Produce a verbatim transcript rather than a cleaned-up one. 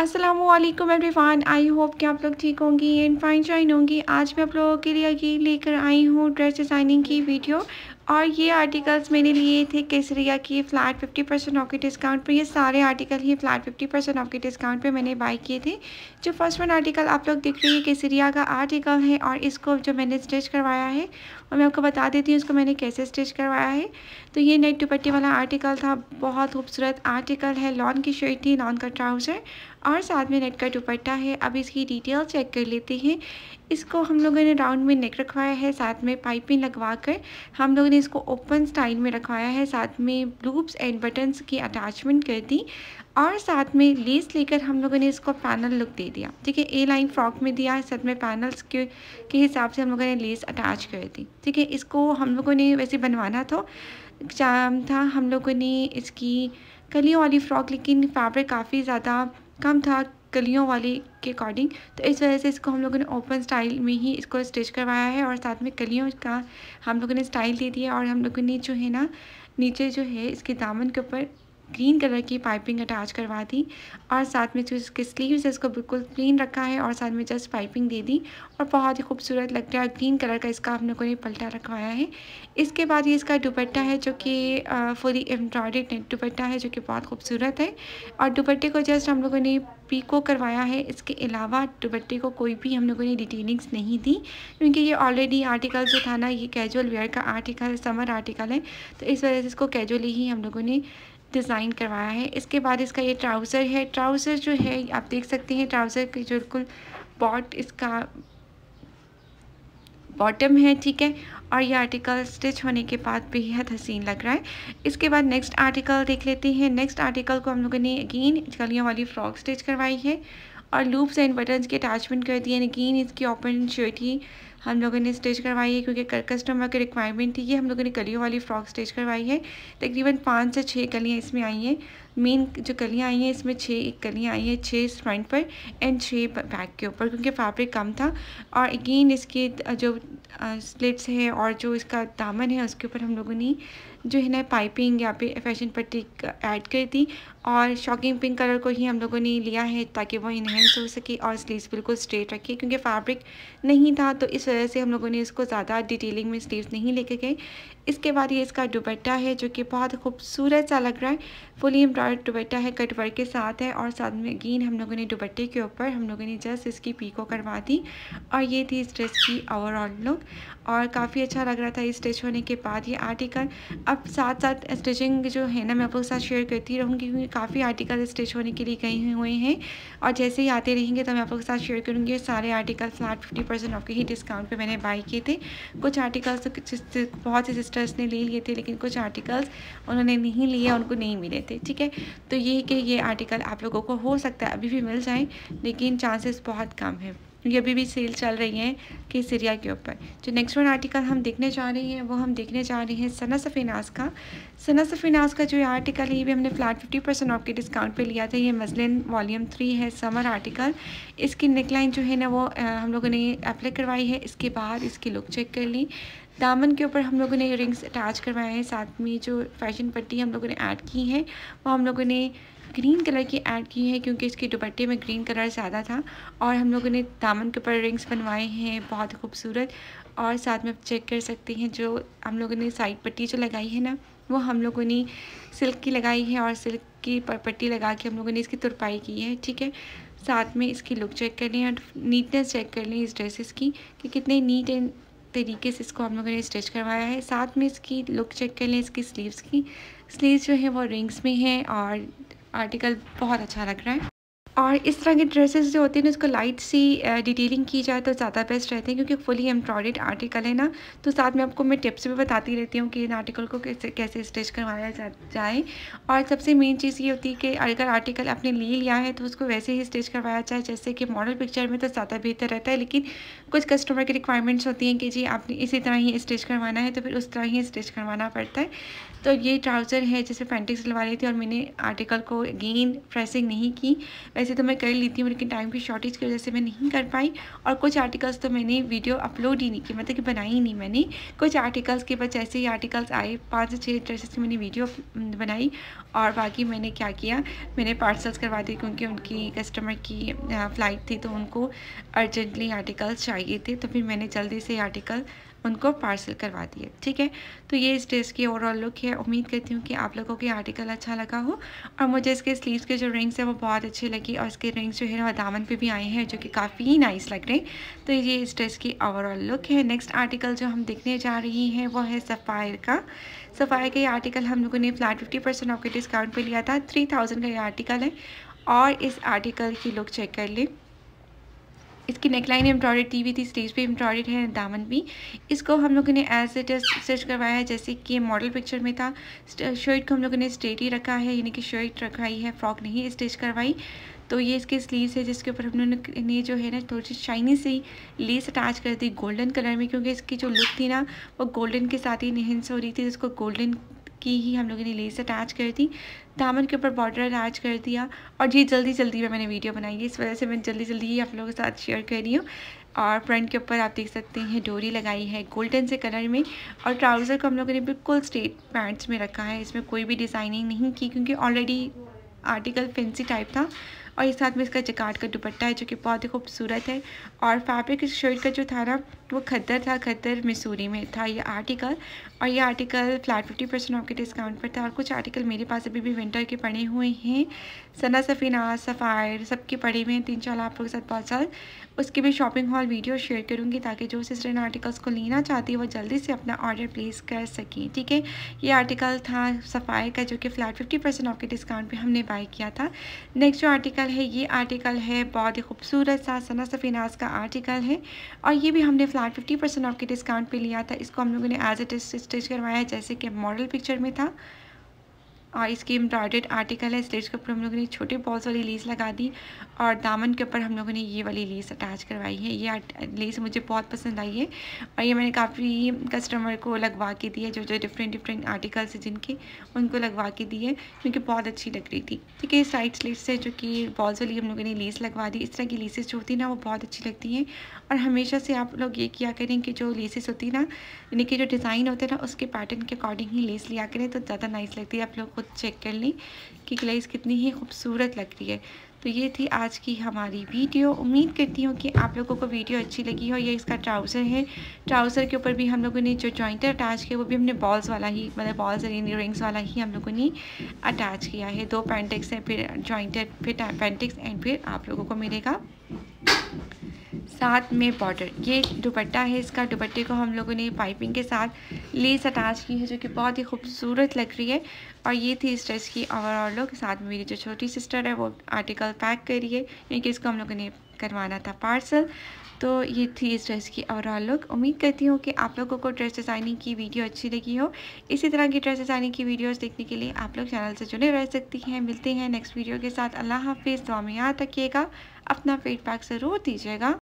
अस्सलामुअलैकुम everyone, I hope कि आप लोग ठीक होंगी एंड फाइन शाइन होंगी। आज मैं आप लोगों के लिए ये लेकर आई हूँ ड्रेस डिज़ाइनिंग की वीडियो और ये आर्टिकल्स मैंने लिए थे केसरिया की फ़्लैट फिफ्टी परसेंट ऑफ के डिस्काउंट पर। ये सारे आर्टिकल ही फ़्लैट फिफ्टी परसेंट ऑफ के डिस्काउंट पर मैंने बाई किए थे। जो फर्स्ट वन आर्टिकल आप लोग देख रहे हैं केसरिया का आर्टिकल है और इसको जो मैंने स्टिच करवाया है और मैं आपको बता देती हूँ इसको मैंने कैसे स्टिच करवाया है। तो ये नेट दुपट्टे वाला आर्टिकल था, बहुत खूबसूरत आर्टिकल है। लॉन की शर्ट थी, लॉन का ट्राउज़र और साथ में नेट का दुपट्टा है। अब इसकी डिटेल चेक कर लेते हैं। इसको हम लोगों ने राउंड में नेक रखवाया है, साथ में पाइपिंग लगवा कर हम लोगों ने इसको ओपन स्टाइल में रखवाया है। साथ में लूप्स एंड बटन्स की अटैचमेंट कर दी और साथ में लेस लेकर हम लोगों ने इसको पैनल लुक दे दिया। ठीक है, ए लाइन फ्रॉक में दिया है, साथ में पैनल्स के के हिसाब से हम लोगों ने लेस अटैच कर दी। ठीक है, इसको हम लोगों ने वैसे बनवाना था था हम लोगों ने इसकी कलियों वाली फ़्रॉक, लेकिन फैब्रिक काफ़ी ज़्यादा कम था कलियों वाली के अकॉर्डिंग, तो इस वजह से इसको हम लोगों ने ओपन स्टाइल में ही इसको स्टिच करवाया है और साथ में कलियों का हम लोगों ने स्टाइल दे दिया। और हम लोगों ने जो है ना नीचे जो है इसके दामन के ऊपर ग्रीन कलर की पाइपिंग अटैच करवा दी और साथ में जो इसके स्लीव्स है इसको बिल्कुल प्लेन रखा है और साथ में जस्ट पाइपिंग दे दी और बहुत ही खूबसूरत लग रहा है। ग्रीन कलर का इसका हम लोगों ने पलटा रखवाया है। इसके बाद ये इसका दुपट्टा है जो कि फुली एम्ब्रॉयडर्ड नेट दुपट्टा है जो कि बहुत खूबसूरत है और दुपट्टे को जस्ट हम लोगों ने पीको करवाया है। इसके अलावा दुपट्टे को कोई भी हम लोगों ने डिटेलिंग्स नहीं दी क्योंकि ये ऑलरेडी आर्टिकल जो था ना ये कैजुअल वेयर का आर्टिकल, समर आर्टिकल है, तो इस वजह से इसको कैजुअली ही हम लोगों ने डिज़ाइन करवाया है। इसके बाद इसका ये ट्राउज़र है। ट्राउज़र जो है आप देख सकते हैं, ट्राउज़र की जो बिल्कुल बॉट इसका बॉटम है। ठीक है, और ये आर्टिकल स्टिच होने के बाद बेहद हसीन लग रहा है। इसके बाद नेक्स्ट आर्टिकल देख लेते हैं। नेक्स्ट आर्टिकल को हम लोगों ने अगेन कलियों वाली फ़्रॉक स्टिच करवाई है और लूप्स एंड बटन्स की अटैचमेंट कर दी है। अगेन इसकी ओपन शर्ट ही हम लोगों ने स्टिच करवाई है क्योंकि कस्टमर की रिक्वायरमेंट थी। ये हम लोगों ने कलियों वाली फ़्रॉक स्टिच करवाई है। तकरीबन पाँच से छः कलियाँ इसमें आई हैं। मेन जो कलियाँ आई हैं इसमें छः कलियाँ आई हैं, छः फ्रंट पर एंड छः बैक के ऊपर क्योंकि फैब्रिक कम था। और अगेन इसके जो स्लिट्स है और जो इसका दामन है उसके ऊपर हम लोगों ने जो है ना पाइपिंग या फिर फैशन पट्टी ऐड कर दी और शॉकिंग पिंक कलर को ही हम लोगों ने लिया है ताकि वो इन्हेंस हो सके और स्लीव्स बिल्कुल स्ट्रेट रखे क्योंकि फैब्रिक नहीं था, तो इस वजह से हम लोगों ने इसको ज़्यादा डिटेलिंग में स्लीव्स नहीं लेके गए। इसके बाद ये इसका दुपट्टा है जो कि बहुत खूबसूरत सा लग रहा है। फुली एम्ब्रॉयड दुपट्टा है, कट वर्क के साथ है और साथ में अगेन हम लोगों ने दुपट्टे के ऊपर हम लोगों ने जस्ट इसकी पीको करवा दी और ये थी इस ड्रेस की ओवरऑल लुक और काफ़ी अच्छा लग रहा था इस स्टिच होने के बाद ये आर्टिकल। अब साथ साथ स्टिचिंग जो है ना मैं आप लोगों के साथ शेयर करती रहूँगी क्योंकि काफ़ी आर्टिकल स्टिच होने के लिए गए हुए हैं और जैसे ही आते रहेंगे तो मैं आप लोगों के साथ शेयर करूँगी। सारे article flat fifty percent off के ही डिस्काउंट पर मैंने बाई किए थे। कुछ आर्टिकल्स तो बहुत ही सिस्टर्स ने ले लिए थे लेकिन कुछ आर्टिकल्स उन्होंने नहीं लिए, उनको नहीं मिले थे। ठीक है, तो ये कि ये आर्टिकल आप लोगों को हो सकता है अभी भी मिल जाए लेकिन चांसेस बहुत कम है। ये अभी भी सेल चल रही है केसरिया के ऊपर। जो नेक्स्ट वन आर्टिकल हम देखने जा रहे हैं वो हम देखने जा रहे हैं सना सफीनाज का। सना सफीनाज का जो आर्टिकल है ये भी हमने फ्लैट फिफ्टी परसेंट ऑफ के डिस्काउंट पे लिया था। ये मजलिन वॉल्यूम थ्री है, समर आर्टिकल। इसकी नेकलाइन जो है ना वो आ, हम लोगों ने अप्लाई करवाई है। इसके बाद इसकी लुक चेक कर ली। दामन के ऊपर हम लोगों ने रिंग्स अटैच करवाए हैं, साथ में जो फैशन पट्टी हम लोगों ने ऐड की है वो हम लोगों ने ग्रीन कलर की ऐड की है क्योंकि इसके दुपट्टे में ग्रीन कलर ज़्यादा था। और हम लोगों ने दामन के ऊपर रिंग्स बनवाए हैं बहुत खूबसूरत और साथ में चेक कर सकते हैं जो हम लोगों ने साइड पट्टी जो लगाई है ना वो हम लोगों ने सिल्क की लगाई है और सिल्क की पट्टी लगा के हम लोगों ने इसकी तुरपाई की है। ठीक है, साथ में इसकी लुक चेक कर लें और नीटनेस चेक कर लें इस ड्रेसेस की कि कितने नीट एंड तरीके से इसको हम लोगों ने स्टिच करवाया है। साथ में इसकी लुक चेक कर लें इसकी स्लीव्स की। स्लीव्स जो है वो रिंग्स में है और आर्टिकल बहुत अच्छा लग रहा है। और इस तरह के ड्रेसेस जो होते हैं ना उसको लाइट सी डिटेलिंग की जाए तो ज़्यादा बेस्ट रहते हैं क्योंकि फुली एम्ब्रॉयडेड आर्टिकल है ना, तो साथ में आपको मैं टिप्स भी बताती रहती हूँ कि इन आर्टिकल को कैसे कैसे स्टिच करवाया जाए। और सबसे मेन चीज़ ये होती है कि अगर आर्टिकल आपने ले लिया है तो उसको वैसे ही स्टिच करवाया जाए जैसे कि मॉडल पिक्चर में, तो ज़्यादा बेहतर रहता है। लेकिन कुछ कस्टमर की रिक्वायरमेंट्स होती हैं कि जी आपने इसी तरह ही स्टिच करवाना है तो फिर उस तरह ही स्टिच करवाना पड़ता है। तो ये ट्राउज़र है जिसे पैंटिक्स लगा रही थी और मैंने आर्टिकल को अगेन प्रेसिंग नहीं की, वैसे तो मैं कर लेती हूँ लेकिन टाइम की शॉर्टेज की वजह से मैं नहीं कर पाई। और कुछ आर्टिकल्स तो मैंने वीडियो अपलोड ही नहीं की, मतलब कि बनाई ही नहीं मैंने। कुछ आर्टिकल्स के बाद जैसे ही आर्टिकल्स आए पाँच से छः ड्रेसेस की मैंने वीडियो बनाई। और बाकी मैंने क्या किया, मैंने पार्सल्स करवा दिए क्योंकि उनकी कस्टमर की फ़्लाइट थी तो उनको अर्जेंटली आर्टिकल्स चाहिए थे, तो फिर मैंने जल्दी से आर्टिकल उनको पार्सल करवा दिए। ठीक है, तो ये इस ड्रेस की ओवरऑल लुक है। उम्मीद करती हूँ कि आप लोगों के आर्टिकल अच्छा लगा हो। और मुझे इसके स्लीव्स के जो रिंग्स हैं वो बहुत अच्छे लगी और इसके रिंग्स जो है वो दामन पे भी आए हैं जो कि काफ़ी नाइस लग रहे हैं। तो ये इस ड्रेस की ओवरऑल लुक है। नेक्स्ट आर्टिकल जो हम देखने जा रही हैं वो है सफ़ायर का। सफ़ायर का ये आर्टिकल हम लोगों ने फ्लैट फिफ्टी परसेंट ऑफ के डिस्काउंट पर लिया था। थ्री थाउजेंड का ये आर्टिकल है और इस आर्टिकल की लुक चेक कर लें। इसकी नेकलाइन एम्ब्रॉयड दी हुई थी, स्लीव्स भी एम्ब्रॉयड है, दामन भी। इसको हम लोगों ने एज इट इज स्टिच करवाया है जैसे कि मॉडल पिक्चर में था। शर्ट को हम लोगों ने स्ट्रेट ही रखा है, यानी कि शर्ट रखाई है, फ्रॉक नहीं स्टिच करवाई। तो ये इसके स्लीव्स है जिसके ऊपर हम लोगों ने जो है ना थोड़ी सी शाइनी सी लेस अटैच कर दी गोल्डन कलर में, क्योंकि इसकी जो लुक थी ना वो गोल्डन के साथ ही इनहेंस हो रही थी। इसको गोल्डन की ही हम लोगों ने लेस अटैच कर दी, दामन के ऊपर बॉर्डर अटैच कर दिया। और ये जल्दी जल्दी में मैंने वीडियो बनाई है, इस वजह से मैं जल्दी जल्दी ही आप लोगों के साथ शेयर कर रही हूँ। और फ्रंट के ऊपर आप देख सकते हैं डोरी लगाई है गोल्डन से कलर में। और ट्राउज़र को हम लोगों ने बिल्कुल स्ट्रेट पैंट्स में रखा है, इसमें कोई भी डिज़ाइनिंग नहीं की क्योंकि ऑलरेडी आर्टिकल फैंसी टाइप था। और इस साथ में इसका जकार्ड का दुपट्टा है जो कि बहुत ही खूबसूरत है। और फैब्रिक इस शर्ट का जो था ना वो खद्दर था, खद्दर मिसूरी में था ये आर्टिकल। और ये article flat fifty percent off के डिस्काउंट पर था। और कुछ आर्टिकल मेरे पास अभी भी विंटर के पड़े हुए हैं, सना सफीनाज, सफ़ायर, सबके पड़े हुए हैं। तीन चार आप लोगों के साथ बहुत साल उसकी भी शॉपिंग हॉल वीडियो शेयर करूँगी ताकि जो सिस्टर आर्टिकल्स को लेना चाहती है वो जल्दी से अपना ऑर्डर प्लेस कर सकें। ठीक है, ये आर्टिकल था सफ़ायर का जो कि फ्लैट फिफ्टी परसेंट ऑफ के डिस्काउंट पर हमने बाय किया था। नेक्स्ट जो आर्टिकल है ये आर्टिकल है बहुत ही खूबसूरत सा सना सफीनाज का आर्टिकल है। और ये भी हमने फ्लैट फिफ्टी परसेंट ऑफ के डिस्काउंट पे लिया था। इसको हम लोगों ने एज इट इज स्टिच करवाया है जैसे कि मॉडल पिक्चर में था। और इसकी एम्ब्रॉयडर्ड आर्टिकल है, स्लीव्स के ऊपर हम लोगों ने छोटे बॉल्स वाली लेस लगा दी और दामन के ऊपर हम लोगों ने ये वाली लेस अटैच करवाई है। ये लेस मुझे बहुत पसंद आई है और ये मैंने काफ़ी कस्टमर को लगवा के दी है, जो जो डिफरेंट डिफरेंट आर्टिकल्स हैं जिनके उनको लगवा के दी है क्योंकि बहुत अच्छी लग रही थी। ठीक है, साइड स्लीव्स से जो कि बॉल्स वाली हम लोगों ने लेस लगवा दी। इस तरह की लेसेस जो होती ना वो बहुत अच्छी लगती हैं। और हमेशा से आप लोग ये किया करें कि जो लेसेस होती ना यानी कि जो डिज़ाइन होते ना उसके पैटर्न के अकॉर्डिंग ही लेस लिया करें तो ज़्यादा नाइस लगती है। आप लोग चेक कर लें कि ग्लेस कितनी ही खूबसूरत लग रही है। तो ये थी आज की हमारी वीडियो। उम्मीद करती हूँ कि आप लोगों को वीडियो अच्छी लगी हो। ये इसका ट्राउज़र है, ट्राउज़र के ऊपर भी हम लोगों ने जो जॉइंटर अटैच किया वो भी हमने बॉल्स वाला ही, मतलब बॉल्स एंड रिंग्स वाला ही हम लोगों ने अटैच किया है। दो पैंटिक्स हैं, फिर जॉइंटर, फिर पैंटिक्स एंड फिर आप लोगों को मिलेगा साथ में बॉर्डर। ये दुपट्टा है, इसका दुपट्टे को हम लोगों ने पाइपिंग के साथ लेस अटैच की है जो कि बहुत ही खूबसूरत लग रही है। और ये थी इस ड्रेस की ओवरऑल लुक। साथ में मेरी जो छोटी सिस्टर है वो आर्टिकल पैक करिए क्योंकि इसको हम लोगों ने करवाना था पार्सल। तो ये थी इस ड्रेस की ओवरऑल लुक। उम्मीद करती हूँ कि आप लोगों को ड्रेस डिज़ाइनिंग की वीडियो अच्छी लगी हो। इसी तरह की ड्रेस डिज़ाइनिंग की वीडियोस देखने के लिए आप लोग चैनल से जुड़े रह सकती हैं। मिलते हैं नेक्स्ट वीडियो के साथ। अल्लाह हाफिज़। दुआ में याद रखिएगा, अपना फीडबैक ज़रूर दीजिएगा।